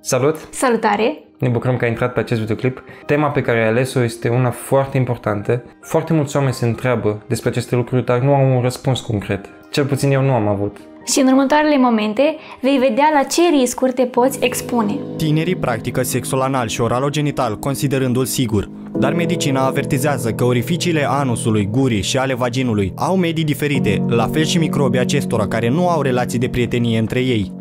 Salut! Salutare! Ne bucurăm că ai intrat pe acest videoclip. Tema pe care ai ales-o este una foarte importantă. Foarte mulți oameni se întreabă despre aceste lucruri, dar nu au un răspuns concret. Cel puțin eu nu am avut. Și în următoarele momente vei vedea la ce riscuri te poți expune. Tinerii practică sexul anal și oralogenital considerându-l sigur, dar medicina avertizează că orificiile anusului, gurii și ale vaginului au medii diferite, la fel și microbii acestora care nu au relații de prietenie între ei.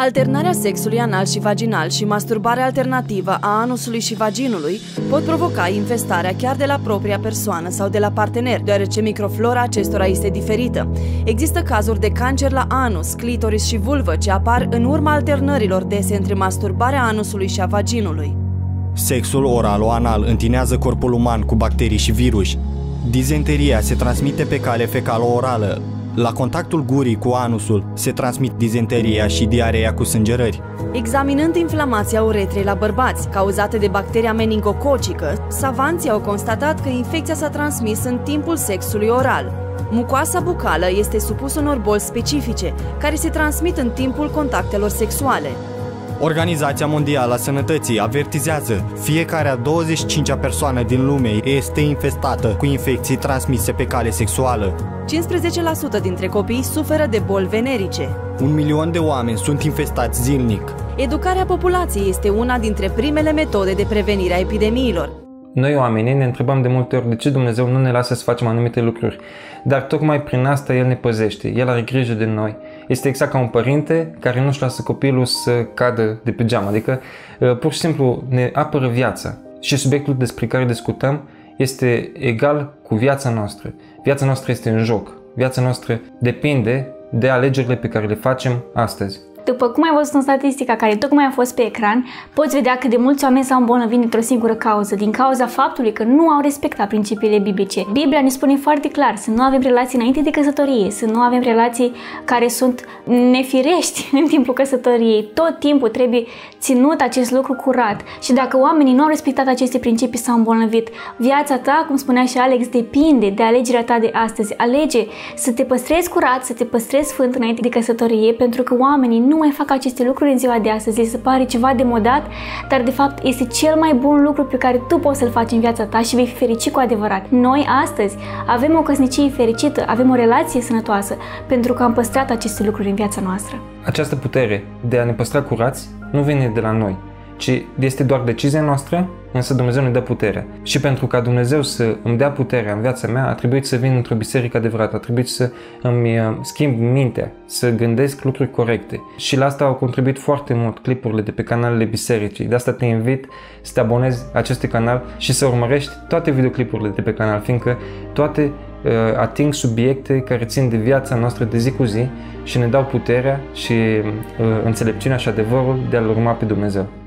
Alternarea sexului anal și vaginal și masturbarea alternativă a anusului și vaginului pot provoca infestarea chiar de la propria persoană sau de la partener, deoarece microflora acestora este diferită. Există cazuri de cancer la anus, clitoris și vulvă ce apar în urma alternărilor dese între masturbarea anusului și a vaginului. Sexul oral-anal întinează corpul uman cu bacterii și virus. Dizenteria se transmite pe cale fecalo-orală. La contactul gurii cu anusul se transmit dizenteria și diarea cu sângerări. Examinând inflamația uretrei la bărbați, cauzată de bacteria meningococică, savanții au constatat că infecția s-a transmis în timpul sexului oral. Mucoasa bucală este supusă unor boli specifice, care se transmit în timpul contactelor sexuale. Organizația Mondială a Sănătății avertizează: fiecare a 25-a persoană din lume este infestată cu infecții transmise pe cale sexuală. 15% dintre copii suferă de boli venerice. 1 milion de oameni sunt infestați zilnic. Educarea populației este una dintre primele metode de prevenire a epidemiilor. Noi oamenii ne întrebăm de multe ori de ce Dumnezeu nu ne lasă să facem anumite lucruri, dar tocmai prin asta El ne păzește, El are grijă de noi. Este exact ca un părinte care nu-și lasă copilul să cadă de pe geam, adică pur și simplu ne apără viața. Și subiectul despre care discutăm este egal cu viața noastră. Viața noastră este în joc. Viața noastră depinde de alegerile pe care le facem astăzi. După cum ai văzut în statistica care tocmai a fost pe ecran, poți vedea cât de mulți oameni s-au îmbolnăvit într-o singură cauză, din cauza faptului că nu au respectat principiile biblice. Biblia ne spune foarte clar să nu avem relații înainte de căsătorie, să nu avem relații care sunt nefirești în timpul căsătoriei. Tot timpul trebuie ținut acest lucru curat și dacă oamenii nu au respectat aceste principii, s-au îmbolnăvit. Viața ta, cum spunea și Alex, depinde de alegerea ta de astăzi. Alege să te păstrezi curat, să te păstrezi sfânt înainte de căsătorie, pentru că oamenii nu mai fac aceste lucruri în ziua de astăzi. Se pare ceva demodat, dar de fapt este cel mai bun lucru pe care tu poți să-l faci în viața ta și vei fi fericit cu adevărat. Noi astăzi avem o căsnicie fericită, avem o relație sănătoasă, pentru că am păstrat aceste lucruri în viața noastră. Această putere de a ne păstra curați nu vine de la noi, ci este doar decizia noastră, însă Dumnezeu ne dă putere. Și pentru ca Dumnezeu să îmi dea puterea în viața mea, a trebuit să vin într-o biserică adevărată, a trebuit să îmi schimb mintea, să gândesc lucruri corecte. Și la asta au contribuit foarte mult clipurile de pe canalele bisericii. De asta te invit să te abonezi acestui canal și să urmărești toate videoclipurile de pe canal, fiindcă toate ating subiecte care țin de viața noastră de zi cu zi și ne dau puterea și înțelepciunea și adevărul de a-L urma pe Dumnezeu.